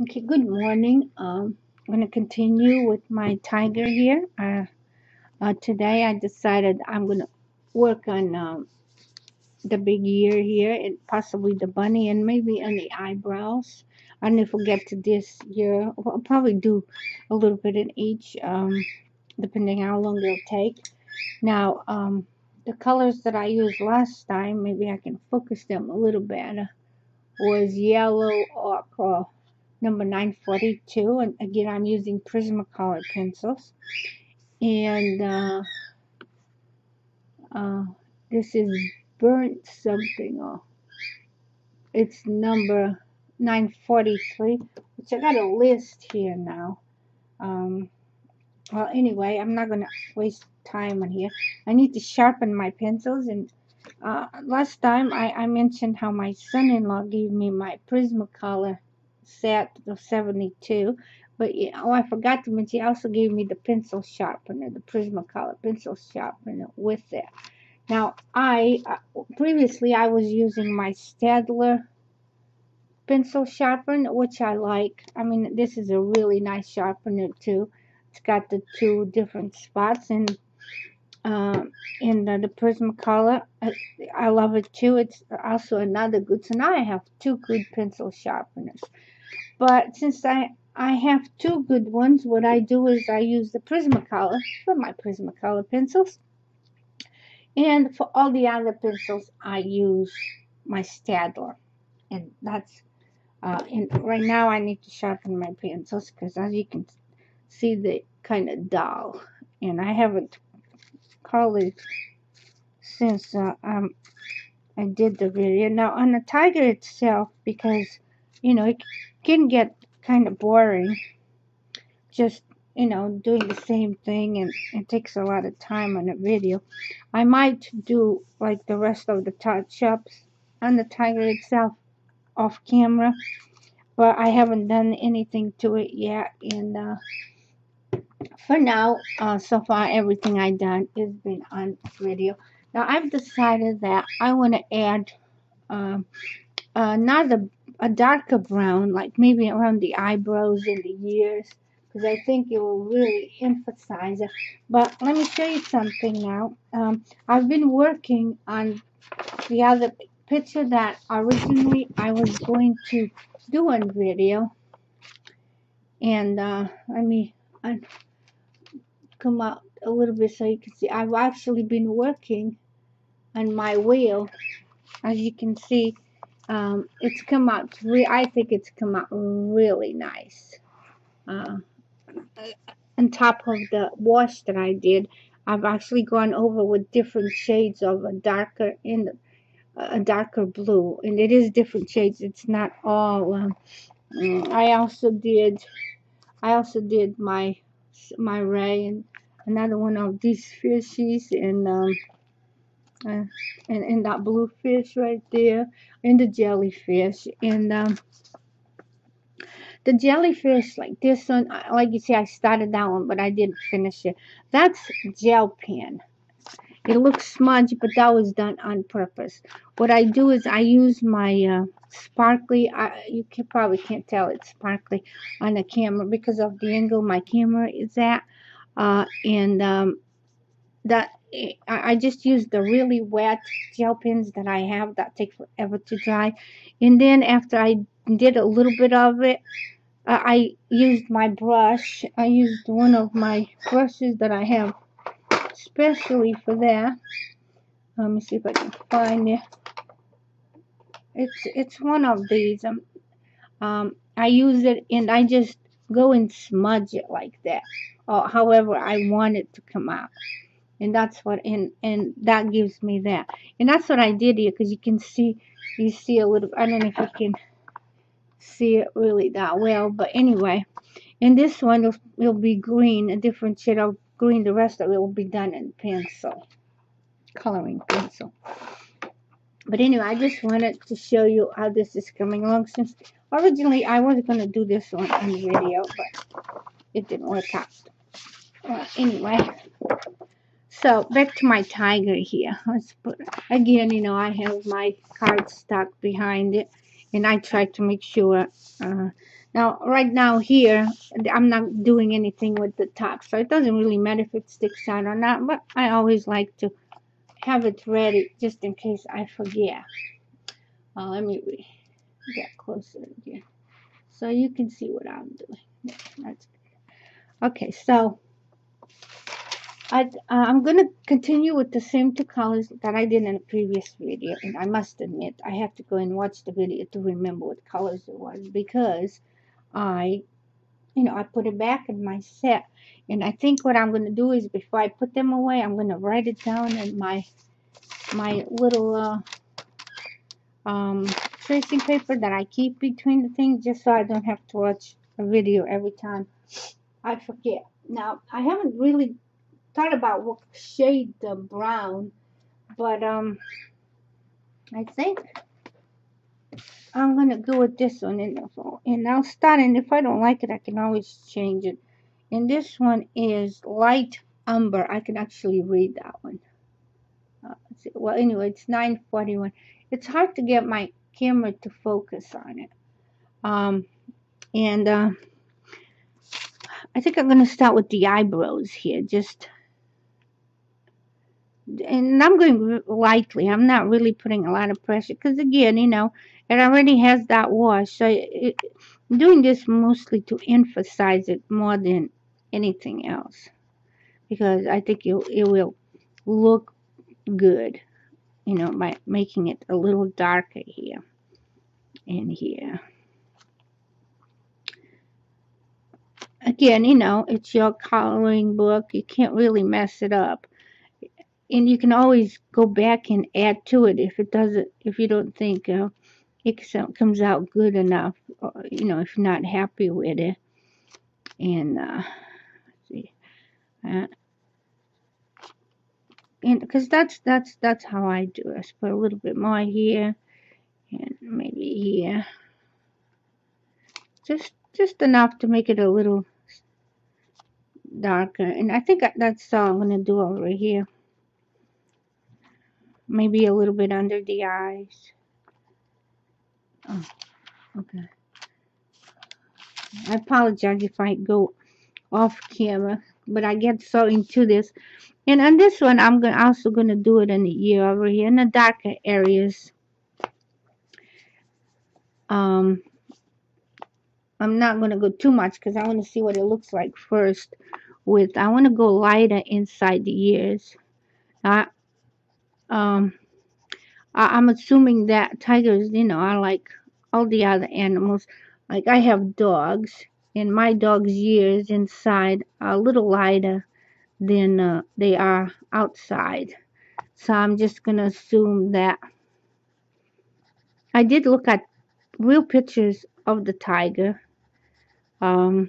Okay, good morning. I'm going to continue with my tiger here. Today I decided I'm going to work on the big ear here and possibly the bunny and maybe on the eyebrows. I never forget to this year. I'll probably do a little bit in each, depending how long it'll take. Now, the colors that I used last time, maybe I can focus them a little better, was yellow ochre. Number 942, and again I'm using Prismacolor pencils, and this is burnt something off. It's number 943, which I got a list here now. Well, anyway, I'm not gonna waste time on here. I need to sharpen my pencils, and last time I mentioned how my son-in-law gave me my Prismacolor set of 72, but oh, I forgot to mention, she also gave me the pencil sharpener, the Prismacolor pencil sharpener with it. Now, previously I was using my Staedtler pencil sharpener, which I like. I mean, this is a really nice sharpener too. It's got the two different spots, and the Prismacolor, I love it too. It's also another good. So now I have two good pencil sharpeners. But since I have two good ones, what I do is I use the Prismacolor for my Prismacolor pencils, and for all the other pencils I use my Staedtler. And that's and right now I need to sharpen my pencils because, as you can see, they're kind of dull, and I haven't colored since I did the video. Now on the tiger itself, because you know it can get kind of boring, just you know doing the same thing, and it takes a lot of time on a video. I might do like the rest of the touch-ups on the tiger itself off camera, but I haven't done anything to it yet, and for now, so far everything I've done has been on video. Now I've decided that I want to add a darker brown, like maybe around the eyebrows and the ears, because I think it will really emphasize it. But let me show you something now. I've been working on the other picture that originally I was going to do on video, and let me come out a little bit so you can see. I've actually been working on my wheel, as you can see. It's come out. I think it's come out really nice. On top of the wash that I did, I've actually gone over with different shades of a darker blue, and it is different shades. It's not all. I also did my ray and another one of these fishies, and that blue fish right there, and the jellyfish, and the jellyfish like this one. Like you see, I started that one, but I didn't finish it. That's gel pen. It looks smudged, but that was done on purpose. What I do is I use my sparkly. You probably can't tell it's sparkly on the camera because of the angle my camera is at. I just use the really wet gel pens that I have that take forever to dry. And then after I did a little bit of it, I used my brush. I used one of my brushes that I have especially for that. Let me see if I can find it. It's one of these. I use it and I just go and smudge it like that, or however I want it to come out. And that's what and that gives me that. And that's what I did here, because you can see, you see a little. I don't know if you can see it really that well, but anyway. And this one will be green, a different shade of green. The rest of it will be done in pencil, coloring pencil. But anyway, I just wanted to show you how this is coming along, since originally I was going to do this one on video, but it didn't work out. Anyway, so back to my tiger here. Let's put, again, you know, I have my cardstock behind it, and I try to make sure. Now right now here I'm not doing anything with the top, so it doesn't really matter if it sticks out or not, but I always like to have it ready just in case I forget. Let me get closer again so you can see what I'm doing. Yeah, that's good. Okay, so I'm going to continue with the same two colors that I did in the previous video, and I must admit I have to go and watch the video to remember what colors it was, because I put it back in my set. And I think what I'm going to do is, before I put them away, I'm going to write it down in my little tracing paper that I keep between the things, just so I don't have to watch a video every time I forget. Now I haven't really thought about what shade the brown, but I think I'm gonna go with this one, and I'll start, and if I don't like it I can always change it. And this one is light umber. I can actually read that one. Well, anyway, it's 9:41. It's hard to get my camera to focus on it. I think I'm gonna start with the eyebrows here, and I'm going lightly. I'm not really putting a lot of pressure, because again, it already has that wash, so I'm doing this mostly to emphasize it more than anything else, because I think it will look good, by making it a little darker here and here. Again, it's your coloring book. You can't really mess it up. And you can always go back and add to it if you don't think it comes out good enough, or, if you're not happy with it. And let's see, and because that's how I do it. I put a little bit more here and maybe here, just enough to make it a little darker. And I think that's all I'm gonna do over here. Maybe a little bit under the eyes. Oh, okay. I apologize if I go off camera, but I get so into this. And on this one, I'm also gonna do it in the ear over here, in the darker areas. I'm not gonna go too much because I want to see what it looks like first. I want to go lighter inside the ears. I'm assuming that tigers, are like all the other animals. Like I have dogs, and my dog's ears inside are a little lighter than they are outside. So I'm just gonna assume that. I did look at real pictures of the tiger. And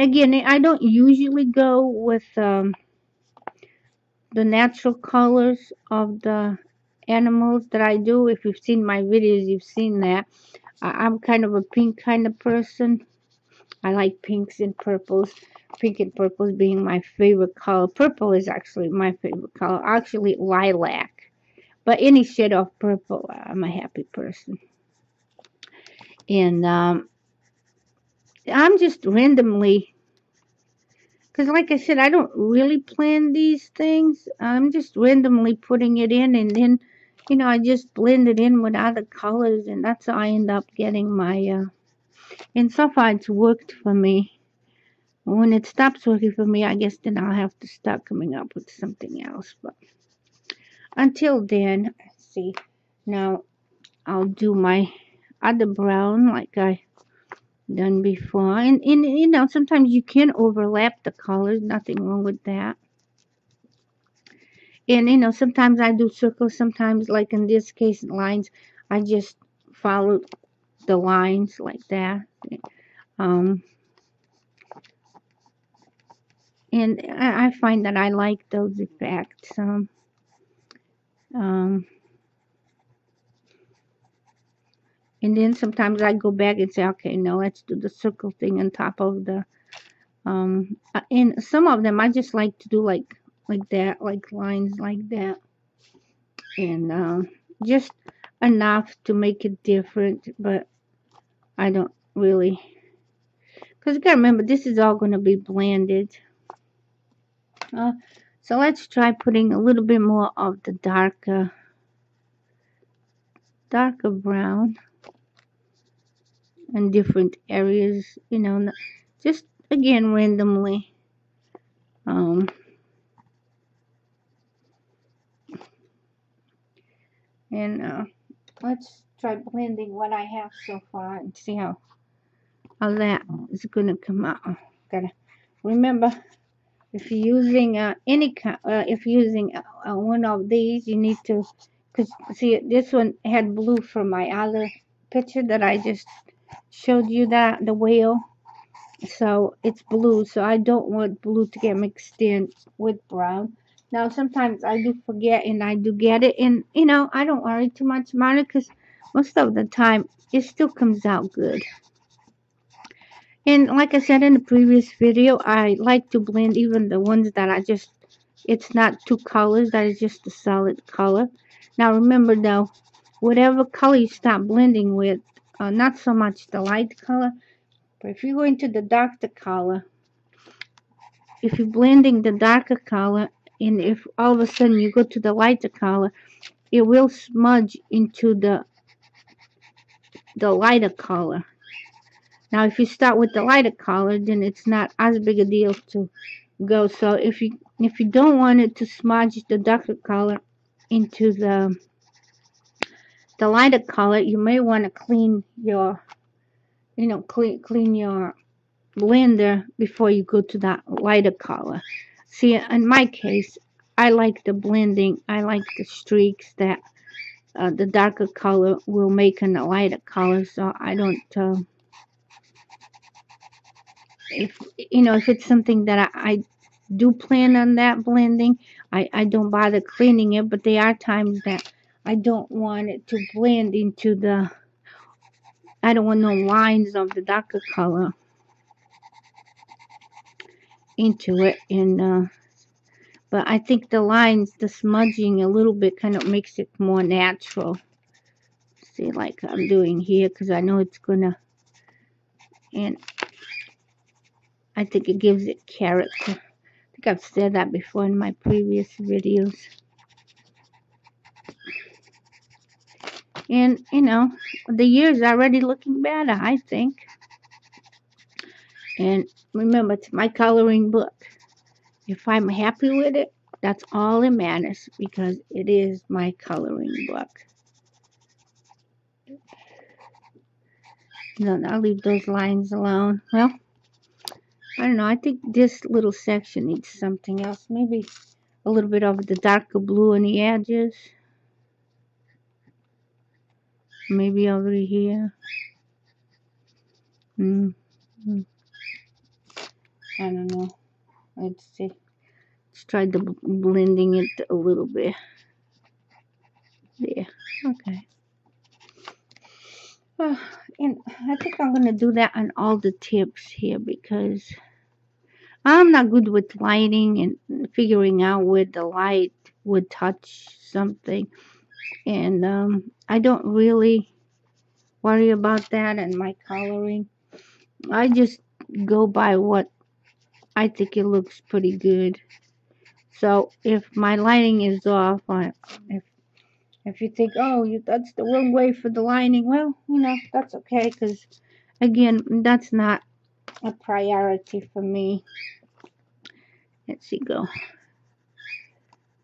again, I don't usually go with the natural colors of the animals that I do. If you've seen my videos, you've seen that I'm kind of a pink kind of person. I like pinks and purples, pink and purples being my favorite color. Purple is actually my favorite color, actually lilac, but any shade of purple, I'm a happy person. And I'm just randomly, because like I said, I don't really plan these things. I'm just randomly putting it in, and then, I just blend it in with other colors, and that's how I end up getting my, and so far it's worked for me. When it stops working for me, I guess then I'll have to start coming up with something else. But until then, let's see, now I'll do my other brown like I done before, and sometimes you can overlap the colors, nothing wrong with that. And sometimes I do circles, sometimes like in this case lines, I just follow the lines like that. And I find that I like those effects. And then sometimes I go back and say, okay, now let's do the circle thing on top of the, and some of them I just like to do like that, like lines like that. And just, enough to make it different, but I don't really, because you gotta remember this is all going to be blended. So let's try putting a little bit more of the darker brown in different areas, you know, just again randomly. And let's try blending what I have so far and see how that is gonna come out. Gotta remember, if you're using one of these, you need to, cause see this one had blue from my other picture that I just showed you, that the whale. So it's blue, so I don't want blue to get mixed in with brown. Now sometimes I do forget and I do get it, and you know, I don't worry too much about it because most of the time it still comes out good. And like I said in the previous video, I like to blend even the ones that are just, it's not two colors, that is just a solid color. Now remember though, whatever color you start blending with, not so much the light color, but if you go into the darker color, if you're blending the darker color, and if all of a sudden you go to the lighter color, it will smudge into the lighter color. Now if you start with the lighter color, then it's not as big a deal to go. So if you don't want it to smudge the darker color into the lighter color, you may want to clean your, you know, clean your blender before you go to that lighter color. See, in my case, I like the blending, I like the streaks that the darker color will make in the lighter color, so I don't if you know, if it's something that I do plan on that blending, I don't bother cleaning it, but there are times that I don't want it to blend into the, I don't want no lines of the darker color into it, and but I think the lines, the smudging a little bit kind of makes it more natural. See, like I'm doing here, because I know it's gonna, and I think it gives it character. I think I've said that before in my previous videos. And, you know, the year's already looking better, I think. And remember, it's my coloring book. If I'm happy with it, that's all that matters, because it is my coloring book. No, I'll leave those lines alone. Well, I don't know, I think this little section needs something else. Maybe a little bit of the darker blue on the edges. Maybe over here. I don't know. Let's see. Let's try the blending it a little bit. There. Okay. And I think I'm going to do that on all the tips here, because I'm not good with lighting and figuring out where the light would touch something. And I don't really worry about that in my coloring. I just go by what I think it looks pretty good. So if my lighting is off, if you think, oh, that's the wrong way for the lighting, well, you know, that's okay, because again, that's not a priority for me. Let's see, go.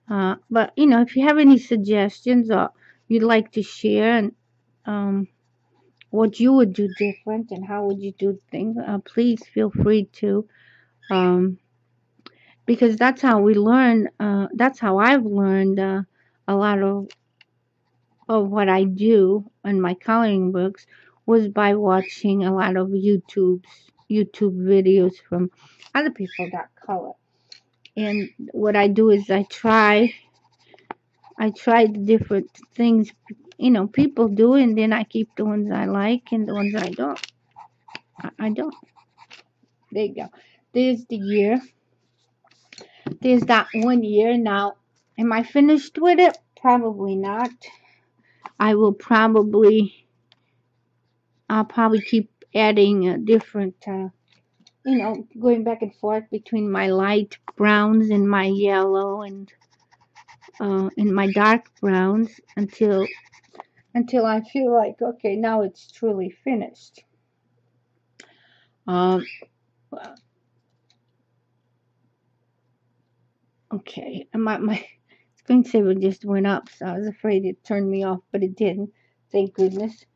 But you know, if you have any suggestions or you'd like to share, and what you would do different and how would you do things, please feel free to, because that's how we learn. That's how I've learned a lot of what I do in my coloring books, was by watching a lot of YouTube videos from other people that color. And what I do is I try the different things, you know, people do, and then I keep the ones I like and the ones I don't. I don't. There you go. There's the year. There's that one year. Now, am I finished with it? Probably not. I'll probably keep adding different, going back and forth between my light browns and my yellow and my dark browns until I feel like, okay, now it's truly finished. Okay, my screensaver just went up, so I was afraid it turned me off, but it didn't. Thank goodness.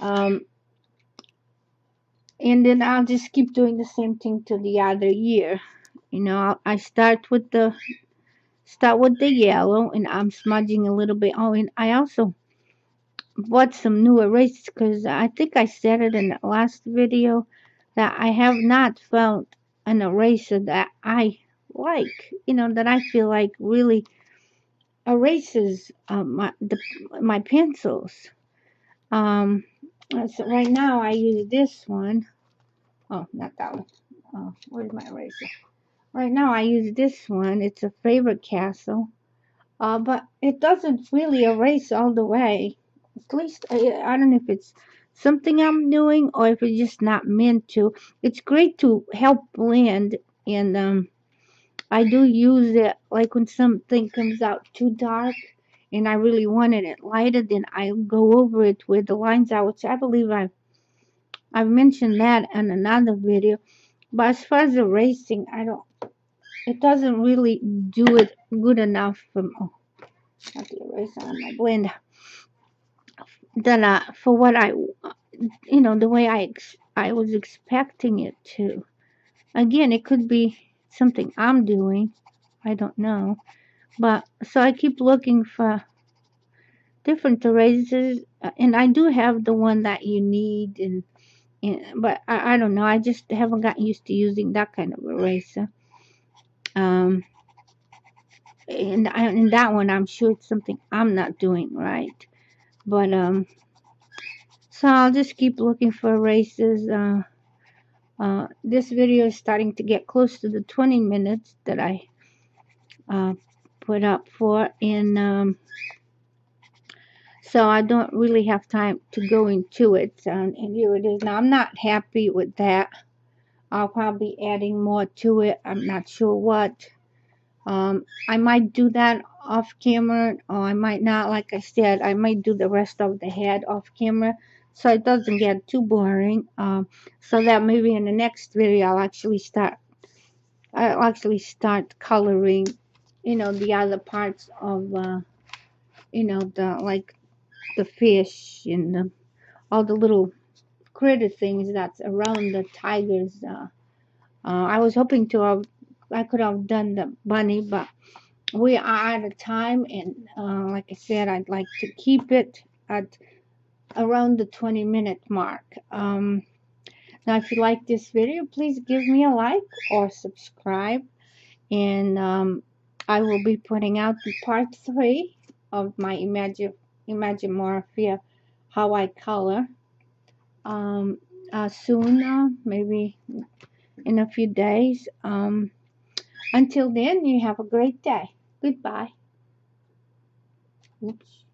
And then I'll just keep doing the same thing till the other year. You know, I start with the yellow, and I'm smudging a little bit. Oh, and I also bought some new erasers because I think I said it in the last video that I have not found an eraser that I like. You know, that I feel like really erases my pencils. So right now I use this one. Oh, not that one. Oh, where's my eraser? Right now I use this one. It's a favorite castle. But it doesn't really erase all the way. At least, I don't know if it's something I'm doing or if it's just not meant to. It's great to help blend, and I do use it like when something comes out too dark and I really wanted it lighter, then I go over it with the lines out, which I believe I've mentioned that in another video. But as far as erasing, it doesn't really do it good enough for, oh, not the eraser on my blender, that for what I, you know, the way I was expecting it to. Again, it could be something I'm doing, I don't know. But so I keep looking for different erasers, and I do have the one that you need, but I don't know, I just haven't gotten used to using that kind of eraser. And that one, I'm sure it's something I'm not doing right. But so I'll just keep looking for erasers. This video is starting to get close to the 20 minutes that I put up for, and so I don't really have time to go into it, and here it is. Now I'm not happy with that. I'll probably be adding more to it. I'm not sure what. I might do that off camera, or I might not. Like I said, I might do the rest of the head off camera, so it doesn't get too boring. So that maybe in the next video I'll actually start coloring, you know, the other parts of, you know, like the fish and all the little critter things that's around the tigers. I was hoping to have, I could have done the bunny, but we are out of time, and like I said, I'd like to keep it at around the 20-minute mark. Now, if you like this video, please give me a like or subscribe, and I will be putting out the part 3 of my Imagimorphia, how I color, soon, maybe in a few days. Until then, you have a great day. Goodbye. Oops.